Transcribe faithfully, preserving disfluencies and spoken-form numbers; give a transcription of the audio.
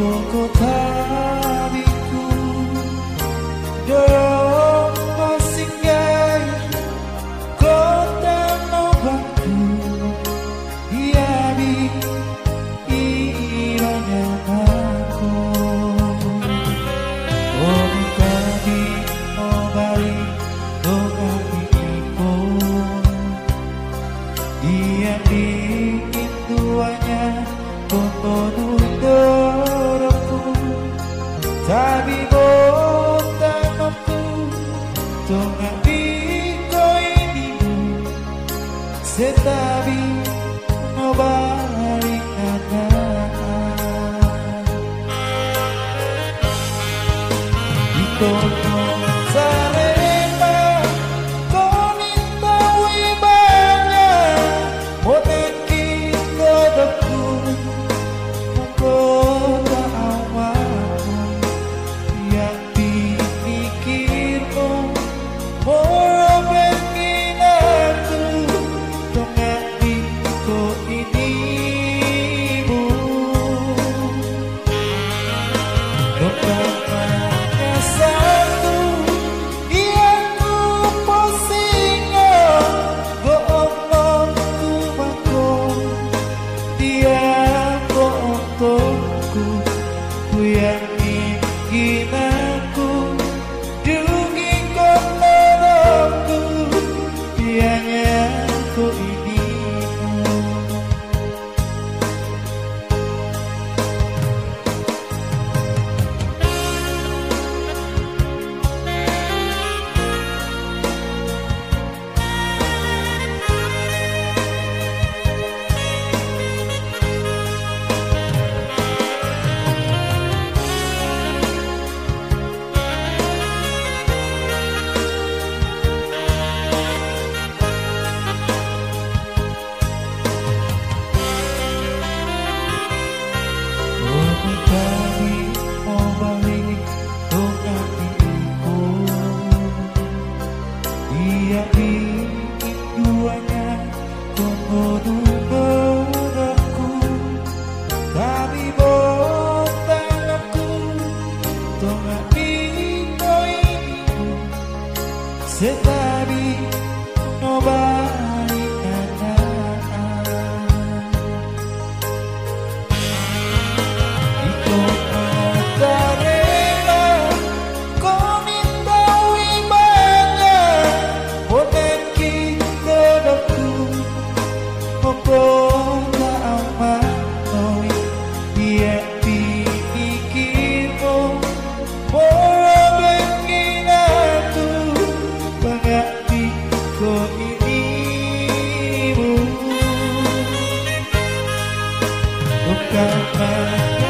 Kau kota biku dalam masinggai kota nobaku hiari iranya aku oh kami obali oh kami ipo dia bikin tuanya kota. Tapi botan aku tengah dikau inimu setabi nobari kanan itu. Setabi nobari kanan itu tak rela kau minta wibanya bonek kita daku kau tak amat kau biar dipikirmu Hãy subscribe cho kênh Ghiền Mì Gõ.